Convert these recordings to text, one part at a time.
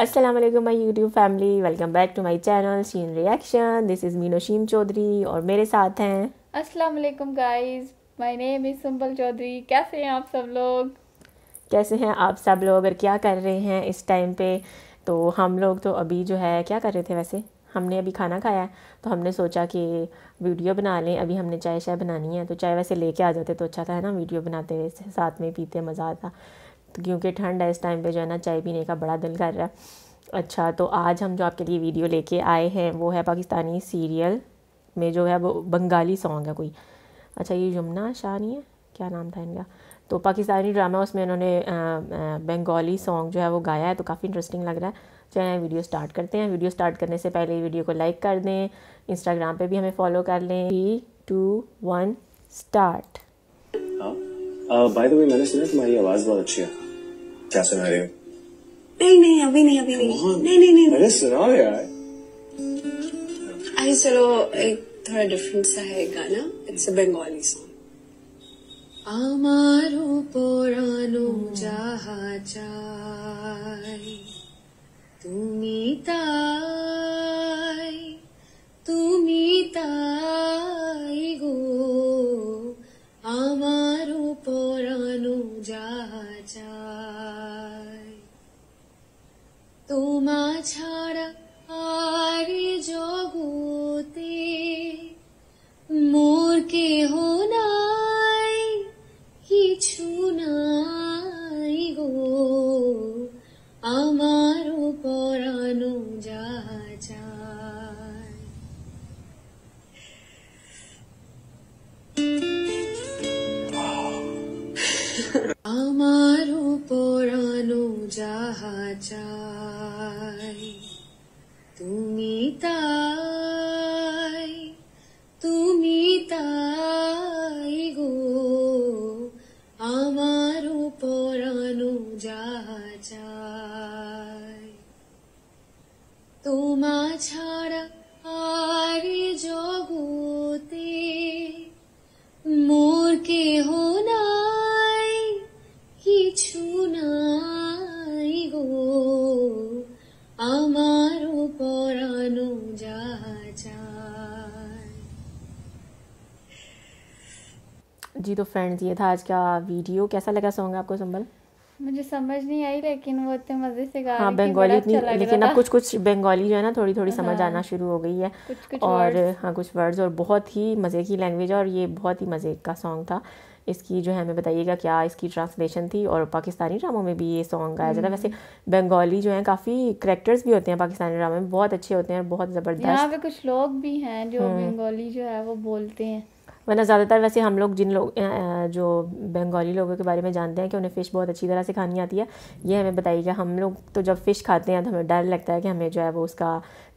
अस्सलाम वालेकुम my YouTube family, welcome back to my channel sheen reaction. This is मीनोशीम Chaudhary और मेरे साथ हैं। अस्सलाम वालेकुम guys, my name is Sumbal Chaudhary. कैसे हैं आप सब लोग? कैसे हैं आप सब लोग और क्या कर रहे हैं इस टाइम पे? तो हम लोग तो अभी जो है क्या कर रहे थे, वैसे हमने अभी खाना खाया तो हमने सोचा कि वीडियो बना लें। अभी हमने चाय शाय बनानी है तो चाय वैसे लेके आ जाते तो अच्छा था, है ना, वीडियो बनाते हुए साथ में पीते मज़ा आता। तो क्योंकि ठंड है इस टाइम पे जो है ना, चाय पीने का बड़ा दिल कर रहा है। अच्छा, तो आज हम जो आपके लिए वीडियो लेके आए हैं वो है पाकिस्तानी सीरियल में जो है वो बंगाली सॉन्ग है कोई। अच्छा, ये यमुना शाह नहीं है, क्या नाम था इनका? तो पाकिस्तानी ड्रामा, उसमें इन्होंने बंगाली सॉन्ग जो है वो गाया है, तो काफ़ी इंटरेस्टिंग लग रहा है। चलिए वीडियो स्टार्ट करते हैं। वीडियो स्टार्ट करने से पहले वीडियो को लाइक कर दें, इंस्टाग्राम पे भी हमें फॉलो कर लें। 3, 2, 1 स्टार्ट। बाय द वे, मैंने सुना तुम्हारी आवाज़ बहुत अच्छी है, क्या सुना रहे हो? नहीं अभी नहीं। मैंने सुना यार। आई चलो एक थोड़ा डिफरेंट सा है गाना, इट्स अ बंगाली सॉन्ग। आमारो पुरानो जहाँ चाय তুমি তাই গো আমার পরানো যাহা চাই তোমা ছাড়া আর জগতে মোর কেহ নাই কিছু নাই গো আমার পরানো যাহা চায়। আমার পরানো যাহা চায় তুমি তাই গো আমার পরানো যাহা চায় তোমা ছাড়া আর জগতে মোর কেহ নাই কিছু নাই গো আমার পরানো যাহা চায়। जी तो फ्रेंड्स, ये था आज का वीडियो। कैसा लगा सॉन्ग आपको संबल? मुझे समझ नहीं आई लेकिन वो इतने मजे से गा रही। हाँ, बंगाली इतनी, लेकिन अब कुछ बंगाली जो है ना थोड़ी थोड़ी समझ आना शुरू हो गई है। कुछ और हाँ कुछ वर्ड्स, और बहुत ही मज़े की लैंग्वेज है और ये बहुत ही मज़े का सॉन्ग था। इसकी जो है हमें बताइएगा क्या इसकी ट्रांसलेशन थी। और पाकिस्तानी ड्रामों में भी ये सॉन्ग गाया जाता है। वैसे बंगाली जो है काफ़ी करेक्टर्स भी होते हैं पाकिस्तानी ड्रामे में, बहुत अच्छे होते हैं, बहुत ज़बरदस्त। यहाँ पे कुछ लोग भी हैं जो बंगाली जो है वो बोलते हैं, वरना ज़्यादातर वैसे हम लोग जिन लोग जो बंगाली लोगों के बारे में जानते हैं कि उन्हें फ़िश बहुत अच्छी तरह से खानी आती है, ये हमें बताइएगा। हम लोग तो जब फ़िश खाते हैं तो हमें डर लगता है कि हमें जो है वो उसका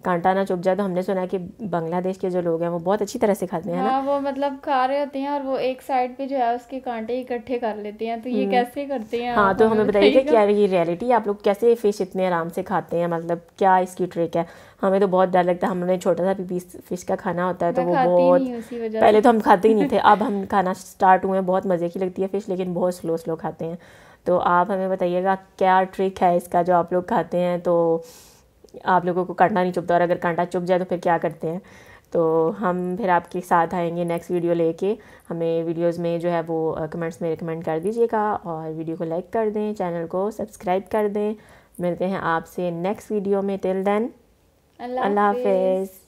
कांटा ना चुभ जाए। तो हमने सुना है कि बांग्लादेश के जो लोग हैं वो बहुत अच्छी तरह से खाते हैं। हाँ, वो मतलब खा रहे होते हैं और वो एक साइड पे जो है उसके कांटे इकट्ठे कर लेते हैं, तो ये कैसे करते हैं? हाँ, तो हमें बताइए क्या ये रियलिटी, आप लोग कैसे फिश इतने आराम से खाते हैं, मतलब क्या इसकी ट्रिक है? हमें तो बहुत डर लगता है, हमने छोटा सा पीस फिश का खाना होता है तो वो बहुत, पहले तो हम खाते ही नहीं थे, अब हम खाना स्टार्ट हुए हैं। बहुत मज़े की लगती है फिश लेकिन बहुत स्लो खाते हैं। तो आप हमें बताइएगा क्या ट्रिक है इसका जो आप लोग खाते हैं तो आप लोगों को कांटा नहीं चुभता, और अगर कांटा चुभ जाए तो फिर क्या करते हैं? तो हम फिर आपके साथ आएंगे नेक्स्ट वीडियो लेके। हमें वीडियोस में जो है वो कमेंट्स में रिकमेंड कर दीजिएगा और वीडियो को लाइक कर दें, चैनल को सब्सक्राइब कर दें। मिलते हैं आपसे नेक्स्ट वीडियो में। टिल देन अल्लाह हाफिज़।